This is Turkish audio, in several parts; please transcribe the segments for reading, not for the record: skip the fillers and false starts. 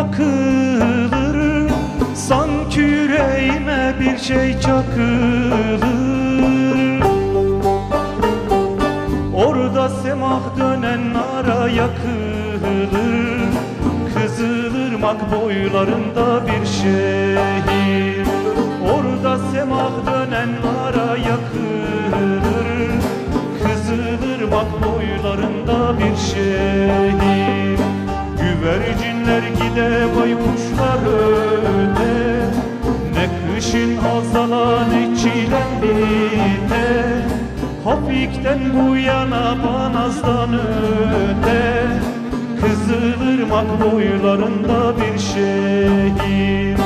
takılır, sanki yüreğime bir şey çakılır. Orada semah dönen nara yakılır. Kızılırmak boylarında bir şehir. Orada semah dönen nara yakılır. Kızılırmak boylarında bir şehir. Güvercinler gide, baykuşlar öte. Ne kışın azala, ne çilem bite. Hopik'ten bu yana, Banaz'dan öte. Kızılırmak boylarında bir şehir.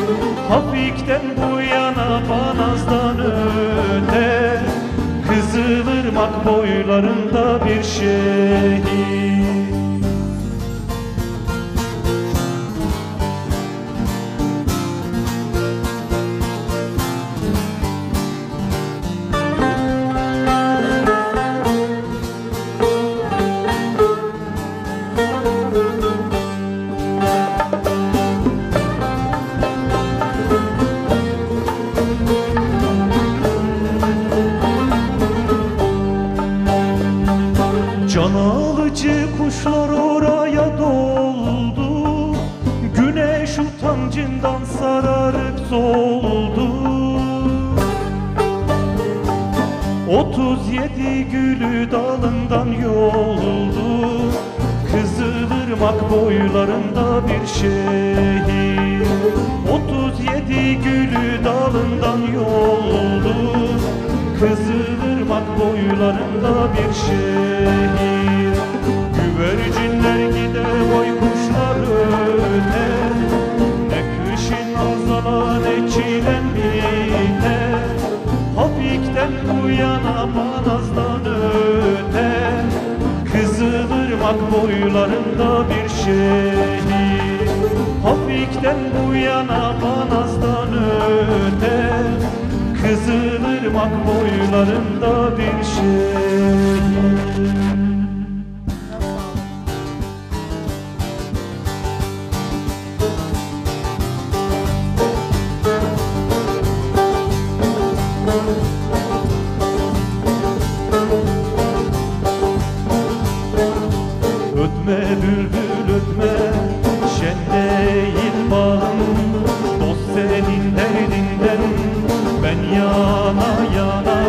Hopik'ten bu yana, Banaz'dan öte. Kızılırmak boylarında bir şehir. Can alıcı kuşlar oraya doldu. Güneş utancından sararıp soldu. 37 gülü dalından yoldu. Kızılırmak boylarında bir şehir. 37 gülü dalından yoldu. Kızılırmak boylarında bir şehir. Güvercinler gide, baykuşlar öte. Ne kışın azala, ne çilem bite. Hopik'ten bu yana, Banaz'dan öte. Kızılırmak boylarında bir şehir. Hopik'ten bu yana, Banaz'dan öte. Kızılırmak boylarında bir şehir. Ötme bülbül ötme, şen değil bağım. Dost senin derdinden yana yana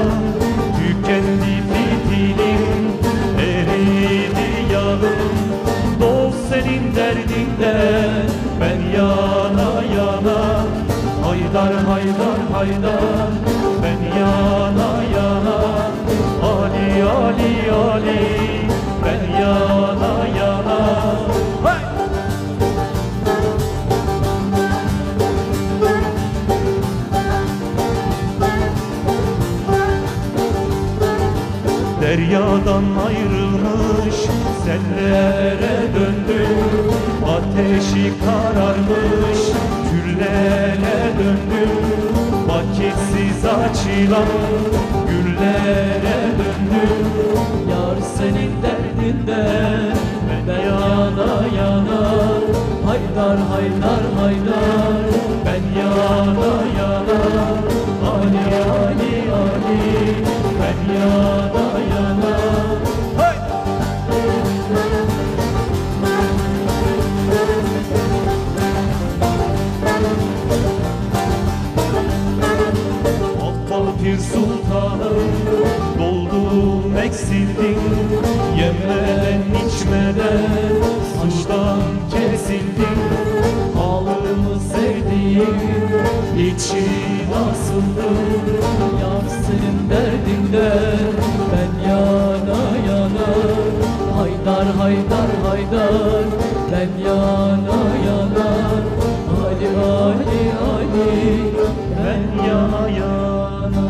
tükendi fitilim, eridi yağım. Dost senin derdinden ben yana yana, haydar haydar haydar ben yana yana. Ali Ali Ali ben yana yana. Hey! Deryadan ayrılmış sellere döndüm. Ateşi kararmış küllere döndüm. Vakitsiz açılan güllere döndüm. Yar senin derdinden ben yana yana, haydar haydar haydar ben yana yana. Ali Ali Ali ben yana. Bir sultanım, doldum eksildim. Yemeden içmeden saçtan kesildim. Halımı sevdiğim içi nasıldım. Yar senin derdinden ben yana yana, haydar haydar haydar ben yana yana. Ali Ali Ali ben yana yana.